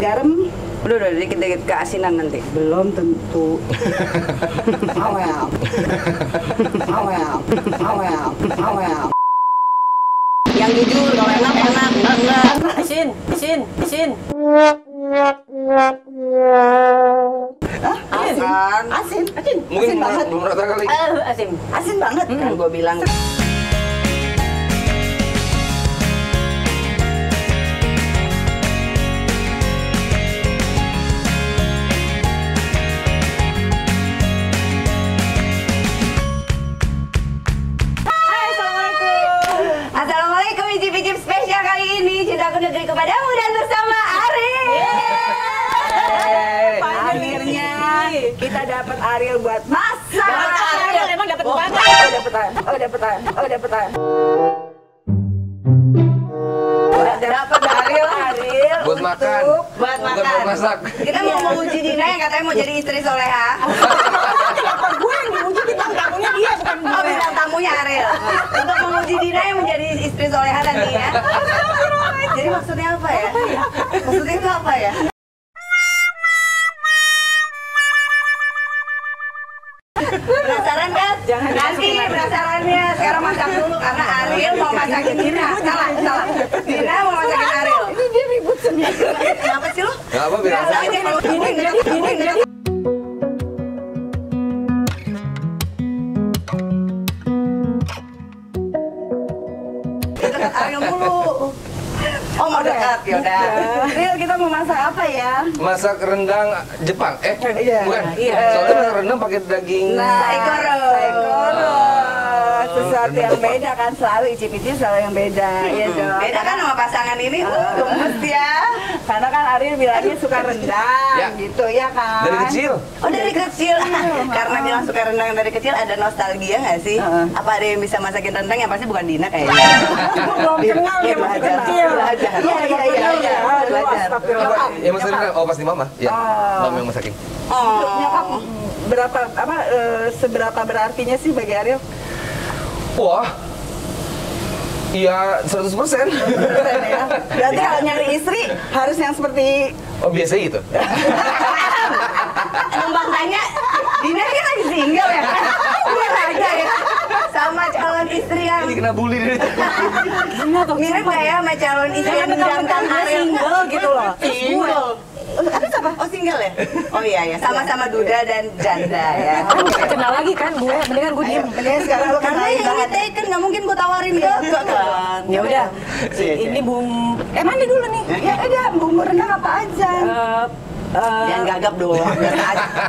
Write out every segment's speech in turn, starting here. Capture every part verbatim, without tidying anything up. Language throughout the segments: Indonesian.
garam. Udah, udah, dikit-dikit keasinan nanti. Belum tentu. Awel. Awel. Awel. Awel. Yang jujur, kalau enak, enak. Enggak, enggak. Isin, isin, isin. Hah? Asin. Asin. Asin. Mungkin belum rata kali. Asin. Asin banget. Kan gua bilang. Negeri kepadamu dan bersama Ariel. Yeay. Akhirnya kita dapat Ariel buat masak. Dapat Ariel emang dapat banget. Oh, dapetan. Oh, dapetan. Oh, dapetan. Dapat Ariel, Ariel buat makan. Buat makan. Masak. Kita mau menguji Dina yang katanya mau jadi istri soleha. Kenapa gue yang diuji, bintang tamunya dia bukan gue. Oh, bintang tamunya Ariel. Untuk menguji Dina yang menjadi istri soleha nanti ya. Jadi maksudnya apa ya? Apa ya? Maksudnya itu apa ya? Penasaran kan? Jangan nanti penasarannya. Sekarang masak dulu karena Ariel mau masakin Dina. Salah, salah. Dina mau masakin Ariel. Ini dia ribut sendiri. Kenapa sih lu? Gak apa, biar aja. Ini, ini, ini. Ariel mulu. Oh, mau dekat, yaudah. Real, kita mau masak apa ya? Masak rendang Jepang, eh iya, bukan? Iya. Soalnya rendang pakai daging. Nah, Saikoro. Saikoro. Sesuatu yang beda kan, selalu icip-icip selalu yang beda. Iya dong. Beda kan sama pasangan ini, uh, gemes ya. Karena kan Ariel bilangnya suka rendang, ya. Gitu ya kan? Dari kecil? Oh, dari kecil. Karena bilang suka rendang dari kecil, ada nostalgia nggak sih? Uh -huh. Apa ada yang bisa masakin rendang yang pasti bukan Dina kayaknya? Aku belum kenal dia masih kecil. Belajar. Iya, iya, iya. Ya, belajar. Yang masakin rendang? Oh, pasti mama? Iya, mama yang masakin. Oh. Nyokap berapa, apa, seberapa berartinya sih bagi Ariel? Wah, iya seratus persen. seratus persen ya. Berarti kalau nyari istri harus yang seperti... Oh, biasanya gitu? Numpang tanya, Dina kan lagi single ya? Gue aja ya? Sama calon istri yang... Ini kena bully nih. Mirip gak ya sama calon istri yang mendapatkan single gitu loh? Single. Tapi siapa? Oh, single ya? Oh iya ya, sama-sama duda dan janda ya. Kan gak kenal lagi kan gue, mendingan gue diem. Mendingan sekarang lo kenal lagi banget. Karena yang diteken, gak mungkin gue tawarin ke. Ya udah, ini bumbu... Eh, mandi dulu nih. Ya udah, bumbu rendang apa aja? Jangan gagap dong,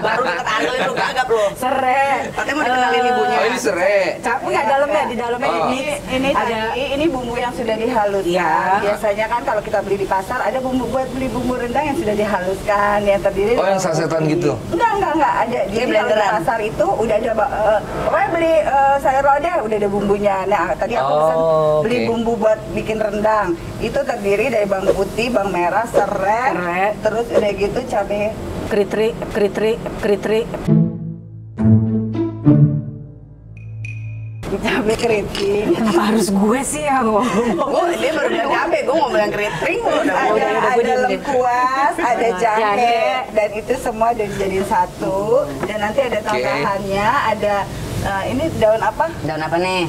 baru deket Ariel itu gagap loh. Serai. Katanya mau dikenalin ibunya. Oh, ini serai. Tapi nggak dalamnya, di dalamnya ini ini tadi ini bumbu yang sudah dihaluskan. Biasanya kan kalau kita beli di pasar ada bumbu buat beli bumbu rendang yang sudah dihaluskan, yang terdiri. Oh, yang sasetan gitu? Enggak, enggak, enggak. Ada di pasar itu udah ada. Pokoknya beli sayur lodeh udah ada bumbunya. Nah, tadi aku pesan beli bumbu buat bikin rendang. Itu terdiri dari bawang putih, bawang merah, serai, terus udah gitu. Cabe kritri kritri kritri cabe kritri. Harus gue sih yang ngomong. Gue dia baru bilang cabe, gue mau bilang kritri. Ada ada lengkuas, ada jahe, dan itu semua udah dijadiin satu. Dan nanti ada tambahannya, ada ini daun apa? Daun apa nih?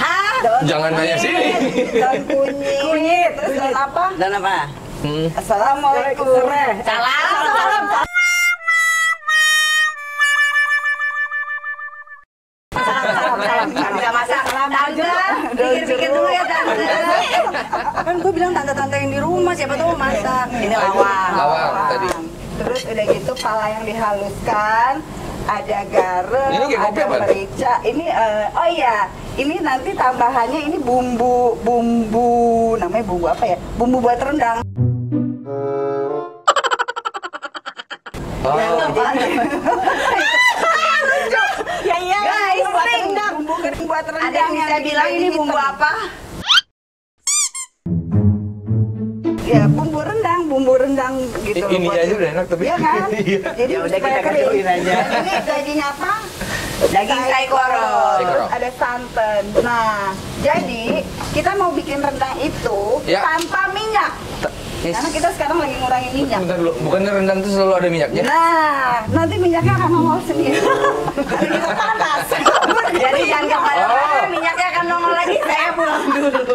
Hah? Jangan nanya sini. Daun kunyit. Kunyit. Terus daun apa? Daun apa? Hmm. Assalamualaikum. Salam. Bisa masak. Tante, pikir-pikir dulu ya tante. Kan gue bilang tante-tante yang di rumah siapa tuh mau masak. Ini lawang. Lawang tadi. Terus udah gitu pala yang dihaluskan, ada garam, ada merica. Ini oh iya. Ini nanti tambahannya ini bumbu bumbu namanya bumbu apa ya? Bumbu buat rendang. Ya ya guys, bumbu kering buat rendang. Ada yang bisa bilang ini bumbu apa? Ya bumbu rendang, bumbu rendang gitu. Ini aja udah enak tapi. Iya kan? Jadi udah kita kecilin aja. Ini dagingnya apa? Daging saikoro. Ada santan. Nah, jadi kita mau bikin rendang itu tanpa minyak. Yes. Karena kita sekarang lagi ngurangin minyak. Bentar dulu, bukannya rendang itu selalu ada minyaknya? Nah, nanti minyaknya akan nongol sendiri. Kalau kita panas. Jadi jangan kemana-mana, oh. Minyaknya akan nongol lagi. Saya pulang dulu.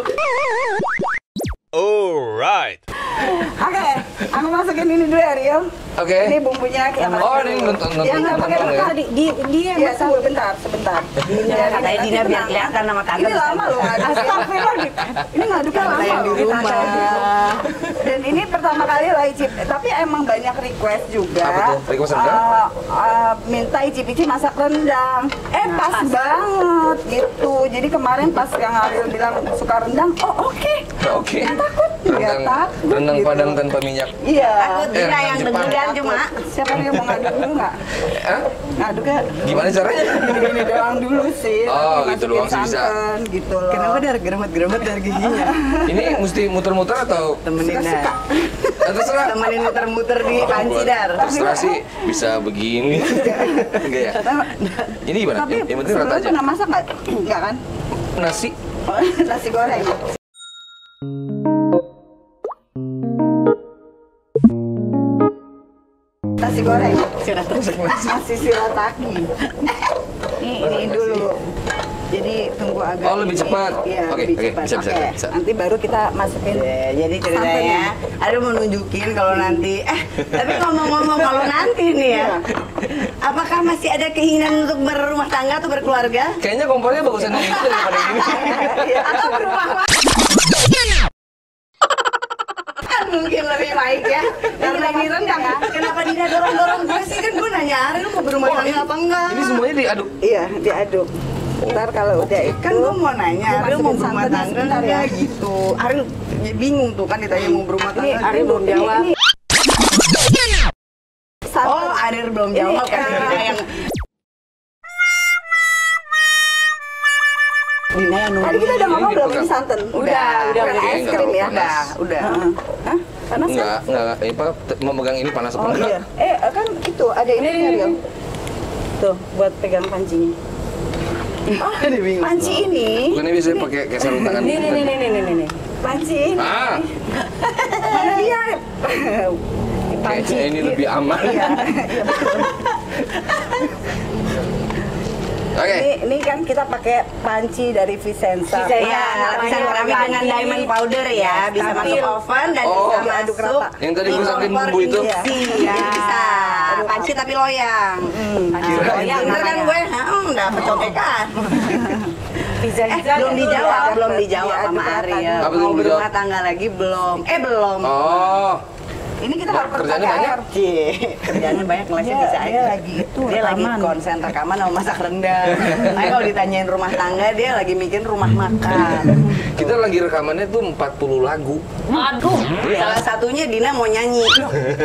Alright. Oke, okay, aku masukin ini dulu Ariel. Oke. Okay. Ini bumbunya kita pakai. Oh, ini nonton nonton. Yang nggak pakai bekal di di dia ya, masuk bentar, sebentar. Dina katanya Dina biar kelihatan sama tante. Ini lama loh. Astagfirullah. Ini ngaduknya lama. Di rumah. Dan ini pertama kali lah icip, tapi emang banyak request juga. Apa tuh? Request rendang? Uh, uh, minta icip-icip masak rendang. Eh, nah, pas, pas banget gitu. Jadi kemarin pas yang Ariel bilang suka rendang, oh oke. Okay. Oke. Okay. Nggak takut. Nggak takut. Rendang gitu. Padang tanpa minyak. Iya. Takut Dina eh, yang dengeran cuma. Siapa yang mau ngaduk dulu nggak? Hah? Ngaduk ya? Gimana caranya? Ini doang dulu sih. Oh, gitu doang sih bisa. Gitu loh. Kenapa dia geremet-geremet dari giginya? Ini mesti muter-muter atau? Temenin suka. Terserah. Temenin muter-muter di panci dar. Terserah sih bisa begini. Enggak ya? Ini gimana? Tapi yang penting rata aja. Tapi pernah masak nggak? Nggak kan? Nasi. Nasi goreng. Nasi goreng, nasi shirataki. Ini, ini dulu. Jadi tunggu agak. Oh lebih cepat. Iya, oke, lebih oke, cepat. Bisa, bisa, oke. Bisa. Nanti baru kita masukin. Ya, jadi ceritanya, ada mau nunjukin kalau nanti. Eh, tapi ngomong-ngomong kalau nanti nih ya. Apakah masih ada keinginan untuk berumah tangga atau berkeluarga? Kayaknya kompornya bagusan dari itu daripada ini. Atau berumah mungkin lebih baik ya. Dan lagi rendang ya. Kenapa Dina dorong-dorong gue sih, kan gue nanya Ariel mau berumah tangga apa enggak? Ini semuanya diaduk. Iya, diaduk. Ntar kalau udah itu kan gue mau nanya Ariel mau berumah tangga ya gitu. Ariel bingung tuh kan ditanya mau berumah tangga. Ariel belum jawab. Oh, Ariel belum jawab kan yang Dina yang nunggu. Tadi kita udah ngomong belum ini santan. Udah, udah es krim ya. Udah, udah. Hah? Panas ya? Enggak, enggak. Ini Pak mau megang ini panas apa enggak? Eh, kan itu ada ini Ariel. Tuh, buat pegang pancinya. Oh, panci ini. Bukannya biasanya pakai keser tangan. Nih, nih, nih, nih, nih, nih. Panci ini. Ah. Mana dia? Panci ini lebih aman. Okay. Ini, ini kan kita pakai panci dari Vicenza. Iya, nah, panci keramik dengan diamond powder ya, bisa masuk oven dan oh, bisa masuk rata. Yang tadi gue saking bumbu itu. Iya. Ya. Bisa. Panci tapi loyang. Hmm. Panci nah, loyang. Bener kan gue? Heeh, enggak pecotekan. Eh, belum dijawab, belum dijawab sama Ariel. Mau berumah tangga lagi belum? Eh, belum. Oh. Ini kita harus kerjanya banyak. Kerjanya banyak, ngelasnya bisa aja. Dia lagi itu dia lagi konsen rekaman sama masak rendang. Makanya kalau ditanyain rumah tangga, dia lagi mikirin rumah makan. Kita lagi rekamannya tuh empat puluh lagu. Aduh. Salah satunya Dina mau nyanyi.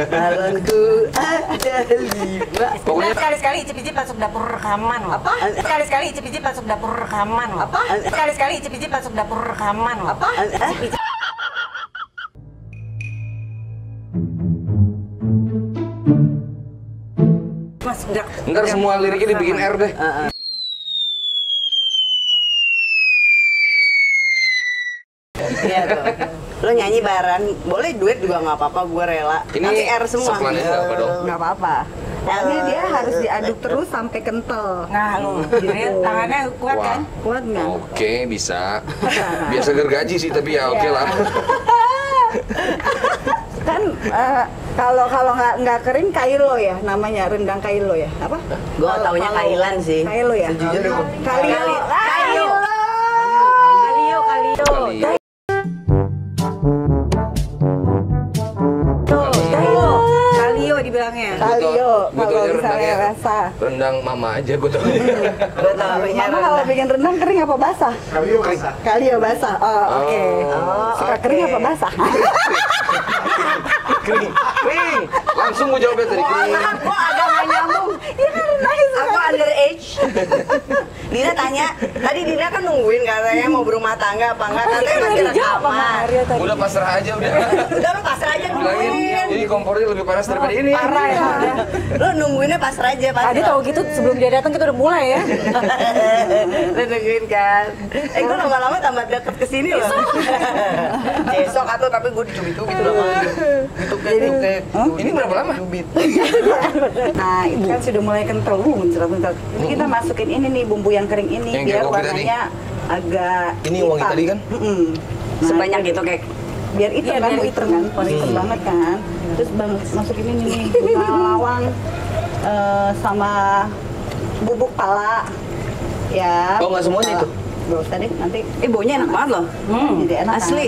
Balonku ada lima. Pokoknya sekali-sekali icip-icip masuk dapur rekaman. Apa? Sekali-sekali icip-icip masuk dapur rekaman. Apa? Sekali-sekali icip-icip masuk dapur rekaman. Apa? Ntar semua liriknya dibikin R deh. Uh, uh. Iya tuh. Lo nyanyi bareng, boleh duet juga nggak apa-apa, gue rela. Ini tapi R semua. Nggak apa-apa dong. Nggak apa-apa. Tapi dia harus diaduk terus sampai kental. Nah, lo jadi tangannya kuat kan? Kuat nggak? Oke, bisa. Biasa gergaji sih, tapi ya oke lah. Kan uh, kalau kalau nggak nggak kering kailo ya namanya rendang kailo ya apa? Gue taunya kailan sih. Kailo ya. Kailo. Kailo. Kailo. Kailo. Kailo. Kalio, kalau misalnya rasa rendang mama aja gue tau. Mama kalau bikin rendang kering apa basah? Kalio basah. Kalio basah, oh oke. Suka kering apa basah? Kering, kering. Langsung gue jawabnya tadi kering. Aku agak nggak nyambung. Aku underage. Dina tanya, tadi Dina kan nungguin katanya mau berumah tangga apa enggak? Katanya masih rekaman. Udah pasrah aja udah. Udah lu pasrah aja nungguin. kompornya lebih panas daripada ini. Parah ya. Lo nungguinnya pasrah aja, pasrah. Tadi tau gitu sebelum dia datang kita udah mulai ya. Lo nungguin kan. Eh gue lama-lama tambah deket kesini loh. Besok atau tapi gue dicubit-cubit gitu loh. Ini berapa lama? Nah itu kan sudah mulai kental, buntel-buntel. Ini kita masukin ini nih bumbu yang kering ini biar warnanya agak. Ini wangi tadi kan? Sebanyak gitu kayak. Biar itu kan, biar itu kan, warna hitam banget kan. Terus bang masukin ini nih bunga lawang sama bubuk pala ya. Oh nggak semuanya itu? Gak usah deh nanti. Eh baunya enak banget loh. Jadi enak asli.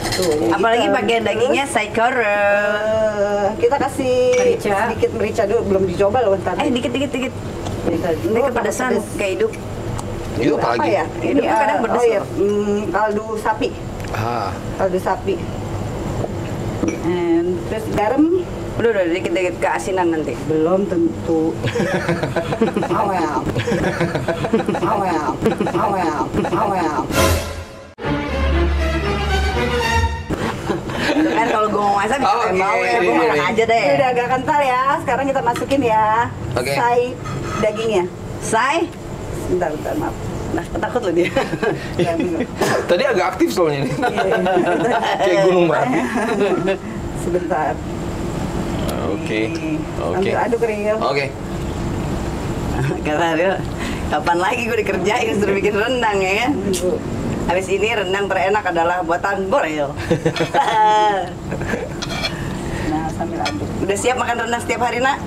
Tuh, apalagi bagian dagingnya saikoro. Uh, kita kasih merica. Sedikit merica dulu, belum dicoba loh bentar. Eh dikit-dikit dikit. Ini kepedesan kayak hidup. Hidup apa ya? Ini uh, kadang pedes. Oh iya, mm, kaldu sapi. Ah. Kaldu sapi. And, terus garam. Udah, udah, dikit-dikit keasinan nanti. Belum tentu. Awel. Awel. Awel. Awel. Kan kalau gue mau masak bisa pakai bawang, gue makan aja deh. Ini udah agak kental ya, sekarang kita masukin ya okay. Sai dagingnya. Sai? Bentar, bentar, maaf. Nah, ketakut loh dia. Tadi agak aktif soalnya ini. Kayak gunung berapi. Sebentar. Oke. Oke. Aduk kering. Oke. Okay. Kata Ariel, kapan lagi gue dikerjain suruh bikin rendang ya kan? Habis ini rendang terenak adalah buatan Borel. Nah, sambil aduk. Udah siap makan rendang setiap hari, Nak?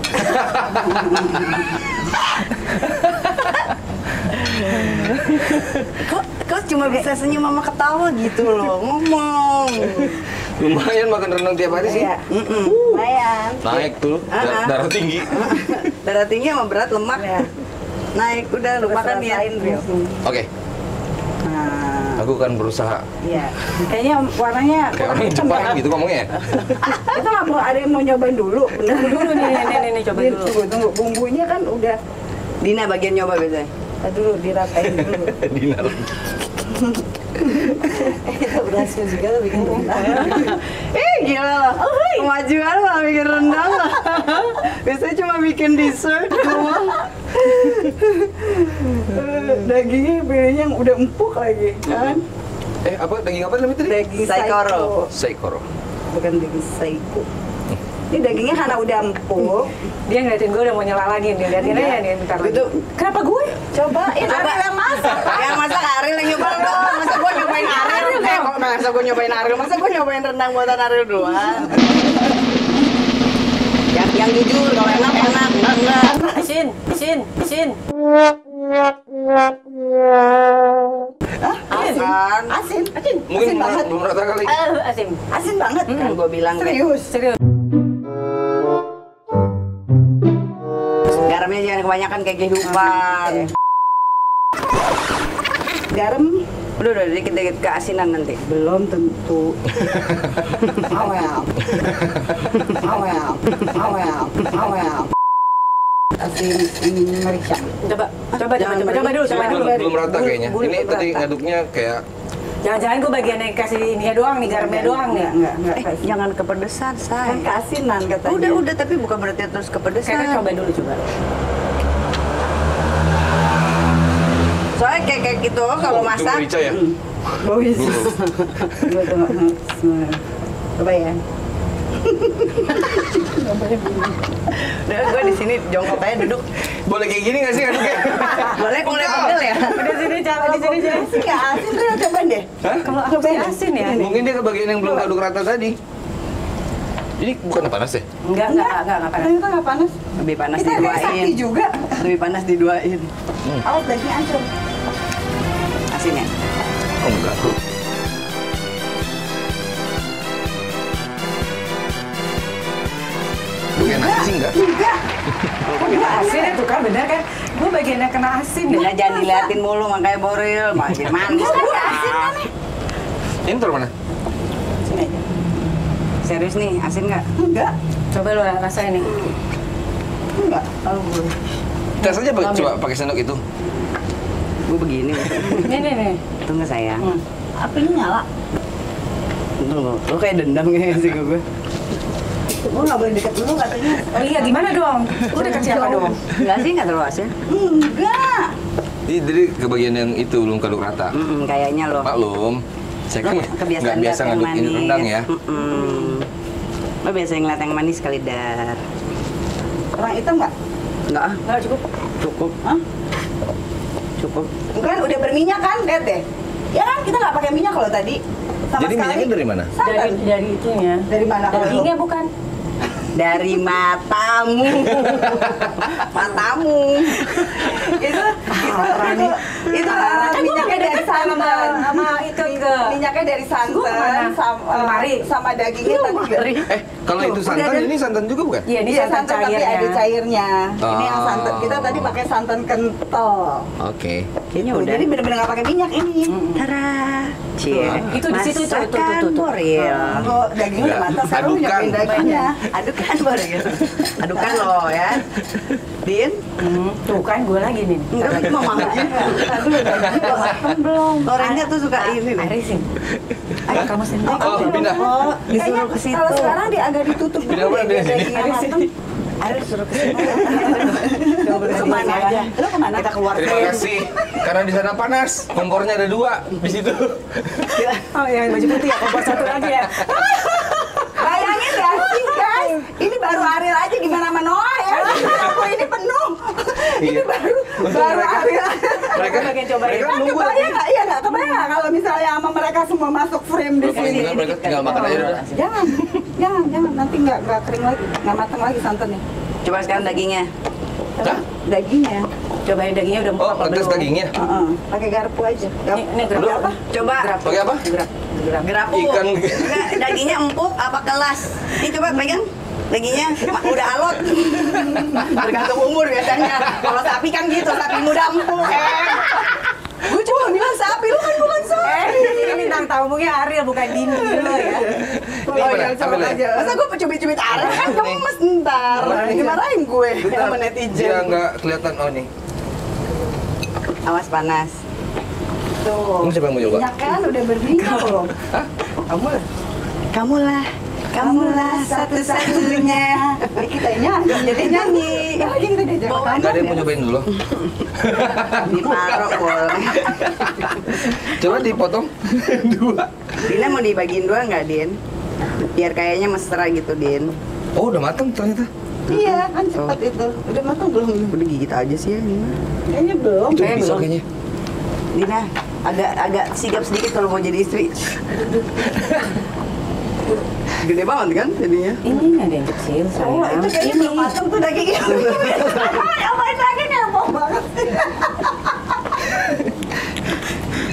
Kok, kok cuma bisa senyum sama ketawa gitu loh, ngomong. Lumayan makan rendang tiap hari sih. Lumayan. Mm -mm. Lumayan. Naik tuh, dar darah tinggi. Darah tinggi sama berat lemak. Ya. Naik, udah lupakan ya. Oke. Okay. Nah. Aku kan berusaha. Iya. Kayaknya warnanya kayak orang Jepang gitu ngomongnya. Itu nggak perlu ada yang mau nyobain dulu. Tunggu dulu nih, nih, nih, nih, coba dulu. Tunggu, tunggu. Bumbunya kan udah. Dina bagian nyoba biasanya. Kita dulu diratain dulu. Dina. Kita berhasil juga lo bikin rendang. Eh gila loh. Kemajuan malah bikin rendang loh. Biasanya cuma bikin dessert doang. Dagingnya pilihnya yang udah empuk lagi kan. Eh apa daging apa namanya tadi? Daging saikoro. Saikoro. Bukan daging saiko. Ini dagingnya karena udah empuk. Dia ngeliatin gue udah mau nyala lagi, dia liatin aja nih ntar lagi. Kenapa gue? Coba, ini Ariel yang masak. Yang masak Ariel yang nyoba dong. Masa gue nyobain Ariel? Eh, kok masa gue nyobain Ariel? Masa gue nyobain rendang buatan Ariel doang? Yang, yang jujur, kalau enak, enak. Enggak, enggak. Isin, isin, isin. Hah? Asin. Asin. Asin. Mungkin belum rata kali. Asin. Asin banget kan gue bilang. Serius. Serius. Garamnya jangan kebanyakan kayak kehidupan. Garam. Udah, udah, dikit-dikit keasinan nanti. Belum tentu. Awel. Awel. Awel. Awel. Asin ini merica. Coba, coba, coba, coba, coba dulu, coba dulu. Belum rata kayaknya. Ini tadi ngaduknya kayak. Jangan-jangan gue bagiannya kasih ininya doang nih, garamnya doang nih. Enggak, enggak, enggak. Eh, jangan kepedesan, say. Kan keasinan katanya. Udah, udah, tapi bukan berarti terus kepedesan. Kita coba dulu, coba. Soalnya kayak, kayak gitu, kalau masak. Bau Ica ya? Bau Ica. Coba ya. Udah, gue di sini jongkok aja duduk. Boleh kayak gini nggak sih? Boleh, boleh pegel ya. Di sini cara di sini cara sih nggak asin tuh coba deh. Kalau cobain asin ya. Mungkin dia kebagian yang belum aduk rata tadi. Ini bukan panas ya? Enggak, enggak, enggak, enggak panas. Ternyata nggak panas. Lebih panas diduain. Kita sakti juga. Lebih panas diduain. Awas dagingnya hancur. Asin ya? Oh enggak. Bukan asin enggak? Enggak. Enggak asin itu kan benar kan? Gue bagiannya kena asin. Bila jangan diliatin mulu makanya Boril. Makin manis. Gue asin kan nih. Ini turun mana? Sini aja. Serius nih, asin enggak? Enggak. Coba lo rasain nih. Enggak. Tes aja coba pakai sendok itu. Gue begini. Nih, nih, nih. Tunggu sayang. Apinya nyala. Tunggu, lo kayak dendam kayaknya sih gue. Gue nggak boleh deket dulu katanya. Oh iya, gimana dong? Lu deket siapa dong? Enggak sih, nggak terlalu asik. Enggak. Jadi kebagian yang itu belum kaduk rata. Mm-mm, kayaknya loh. Maklum, saya kan nggak biasa ngaduk ini rendang ya. Lo biasa ngeliat yang manis kali, Dar. Orang hitam nggak? Nggak. Nggak, cukup. Cukup. Hah? Cukup. Bukan, udah berminyak kan, lihat deh. Ya kan, kita nggak pakai minyak kalau tadi. Sama jadi sekali. Minyaknya dari mana? Dari, dari itunya. Dari mana? Dagingnya bukan. Dari matamu. Matamu. Itu, itu, itu minyaknya dari santan. Sama itu ke. Minyaknya dari santan, sama dagingnya tadi. Eh, kalau itu santan, ini santan juga bukan? Iya, ini santan tapi ada cairnya. Ini yang santan, kita tadi pakai santan kental. Oke. Kayaknya udah. Jadi bener-bener nggak pakai minyak ini. Tara. Cie. Itu di situ tuh, tuh, tuh, tuh. Kalau dagingnya matang, saya mau nyobain dagingnya. Adukan. Adukan gitu. Adukan loh ya. Din, hmm, tuh kan gue lagi Din. Enggak, lagi mau makan. Aduh, udah matang belum? Orangnya tuh suka ini nih. Arisin. Ayo kamu sini. Oh, pindah. Oh, disuruh ke situ. Kalau sekarang dia agak ditutup. Pindah mana dia sini? Ariel suruh ke sini. Kemana aja? Lo kemana? Kita keluar. Terima kasih. Karena di sana panas. Kompornya ada dua di situ. Oh, yang baju putih ya. Kompor satu lagi ya. Bayangin ya sih guys, ini baru Ariel aja gimana sama Noah ya? Aku ini penuh, ini baru baru Ariel. Mereka nunggu lagi. Iya nggak kebayang kalau misalnya sama mereka semua masuk frame di sini. Mereka tinggal makan aja udah. Jangan, jangan, jangan nanti nggak nggak kering lagi, nggak matang lagi santannya. Coba sekarang dagingnya. Dagingnya. Cobain dagingnya udah mau apa belum? Oh, tes dagingnya. Pakai garpu aja. Ini garpu apa? Coba. Pakai apa? Gerapu. Ikan. Dagingnya empuk apa kelas? Ini coba pegang. Dagingnya udah alot. Tergantung umur biasanya. Kalau sapi kan gitu, sapi muda empuk. Eh. Gue cuma bilang sapi, lu kan bukan sapi. Ini bintang tamunya Ariel bukan Dini lo ya. Kalau yang coba aja. Masa gue pecubit-cubit Ariel kan gemes ntar. Dimarahin gue sama netizen. Dia nggak kelihatan oh nih. Awas panas. Tuh. Kamu siapa yang mau coba? Minyak kan udah berminyak loh. Hah? Kamu lah. Kamu lah. Kamu lah satu-satunya. Kita nyanyi, jadi nyanyi. Lagi kita diajak. Nggak ada yang mau nyobain dulu. Diparok boleh. Coba dipotong dua. Dina mau dibagiin dua nggak, Din? Biar kayaknya mesra gitu, Din. Oh, udah mateng ternyata. Iya, kan cepat itu. Udah mateng belum? Udah gigit aja sih ya. Kayaknya belum. Kayaknya belum. Dina, agak-agak sigap sedikit kalau mau jadi istri. Gede banget kan jadinya? Ini nggak ada yang kecil, sayang. Oh, itu kayaknya belum matang tuh dagingnya. Apain dagingnya, empuk banget.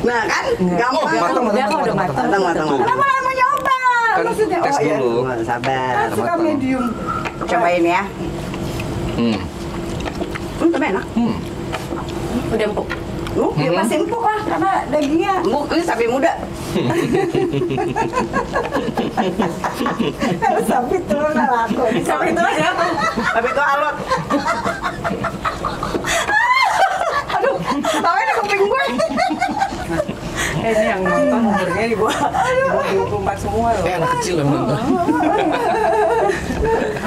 Nah kan, gampang. Oh, matang, matang, matang, matang. Kenapa nggak mau nyoba? Maksudnya, oh ya. Sabar. Suka medium. Cobain ya. Hmm. Hmm, tapi enak. Hmm. Udah empuk. Uh, ya pasti empuk lah, karena dagingnya empuk, ini sapi muda. Kalau sapi telur nggak laku. Sapi telur siapa? Sapi telur alot. Aduh, taunya ada keping gue. Ini yang nonton umurnya di bawah dua puluh empat semua loh. Eh, anak kecil yang nonton.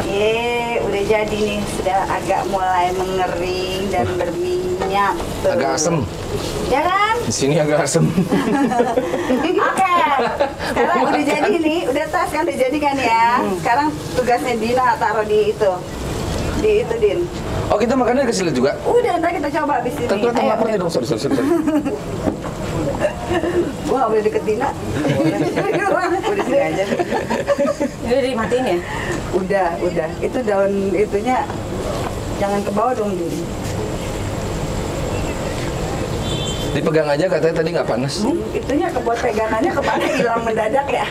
Yeay, udah jadi nih, sudah agak mulai mengering dan berminyak. Tuh. Agak asem, ya kan? Di sini agak asem. Oke, sekarang oh, udah jadi nih, udah tas kan udah jadi kan ya. Hmm. Sekarang tugasnya Dina taruh di itu, di itu Din. Oh kita makannya kecil juga? Udah, ntar kita coba abis ini. Tentu kita lapar nih dong, sorry sorry. Gua nggak boleh deket Dina. Gua di sini aja. Udah dimatiin ya? Udah, udah. Itu daun itunya jangan ke bawah dong Din. Dipegang aja katanya tadi nggak panas. Hmm, itunya kebuat pegangannya kepala hilang mendadak ya.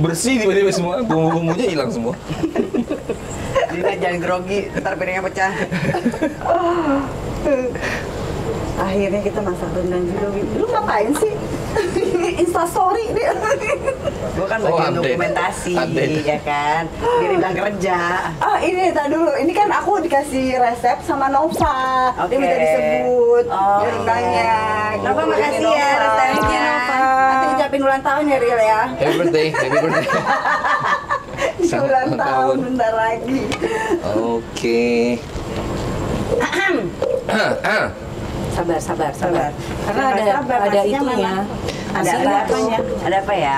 Bersih tiba-tiba semua, bumbu-bumbunya hilang semua. Dina jangan grogi, ntar piringnya pecah. Oh. Akhirnya kita masak rendang juga. Lu ngapain sih? Instastory dia. Gue kan bagian oh, dokumentasi, update. Ya kan? Di rendang kerja. Oh ini, tak dulu. Ini kan aku dikasih resep sama Nova. Okay. Dia minta disebut oh, rendangnya. Okay. Nova gitu. Makasih ya resepnya. Nanti ucapin ulang tahun ya Riel ya. Happy birthday, happy birthday. Bisa ulang tahun bentar lagi. Oke. Sabar, sabar, sabar. Karena ada ada itunya. Ada apa? Ada apa ya?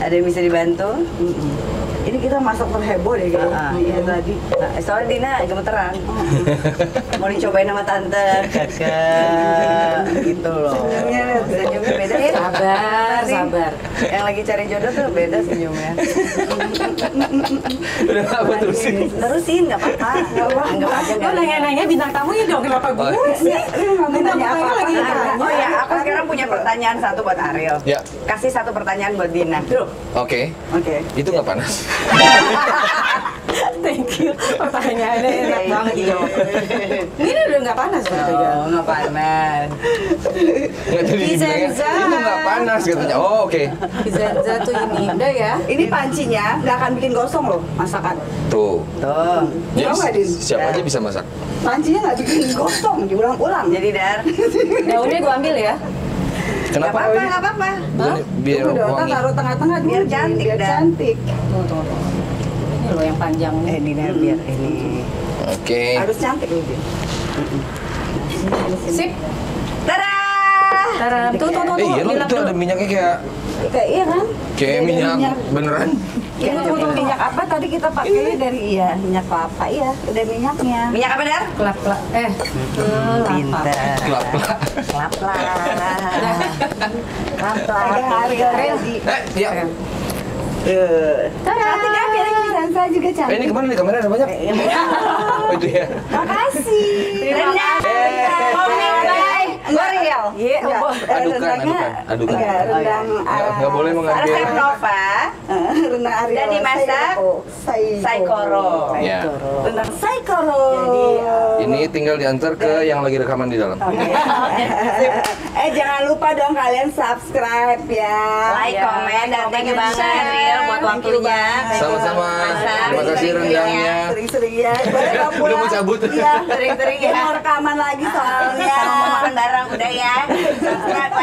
Ada yang bisa dibantu? Ini kita masak terheboh deh kayaknya. Ah, iya tadi. Nah, soalnya Dina gemeteran. Mau dicobain sama tante, kakak, gitu loh. Senyumnya, senyumnya beda ya. Sabar, sabar. Yang lagi cari jodoh tuh beda senyumnya. Udah apa terusin? Terusin, nggak apa-apa. Nggak apa-apa. Gue nanya-nanya bintang tamunya dong, kenapa gue sih? Bintang tamunya lagi ditanya. Oh ya, aku sekarang punya pertanyaan satu buat Ariel. Kasih satu pertanyaan buat Dina. Oke. Oke. Itu nggak panas. Thank you, pertanyaannya enak banget dijawab. Ini udah nggak panas katanya. Oh, nggak panas. Vicenza itu nggak panas katanya. Oh, oke. Vicenza tuh ini udah ya. Ini pancinya nggak akan bikin gosong loh masakan. Tuh. Tuh. Jadi siapa aja bisa masak. Pancinya nggak bikin gosong, diulang-ulang. Jadi Dar, daunnya gua ambil ya. Kenapa? Gak apa-apa, gak apa-apa. Biar wangi. Taruh tengah-tengah biar cantik. Biar cantik. Tunggu, tunggu, tunggu. Ini loh yang panjangnya. Eh, Dina, biar ini. Oke. Harus cantik nih, Dina. Sip. Tada! Tada. Tuh, tuh, tuh. Eh, iya loh, itu ada minyaknya kayak... Kayak iya kan? Kayak minyak beneran. Tunggu, tunggu, tunggu. Minyak apa tadi kita pakainya dari iya. Minyak kelapa, iya. Udah minyaknya. Minyak apa, Dar? Kelapa. Eh. Kelapa. Kelapa. Kelapa. Ini kemana nih? Kameranya ada banyak. Oh itu ya. Makasih. Ariel. Iya. Adukan, adukan, adukan. Rendang. Nggak boleh mengambil. Rendang Nova. Rendang Ariel. Dan dimasak Saikoro. Rendang Saikoro. Ini tinggal diantar ke yang lagi rekaman di dalam. Eh jangan lupa dong kalian subscribe ya. Like, komen, dan thank you banget Ariel buat waktunya. Sama-sama. Terima kasih rendangnya. Sering-sering ya. Udah mau cabut. Iya. Sering-sering ya. Mau rekaman lagi soalnya. Mau makan bareng. Udah ya. Subscribe.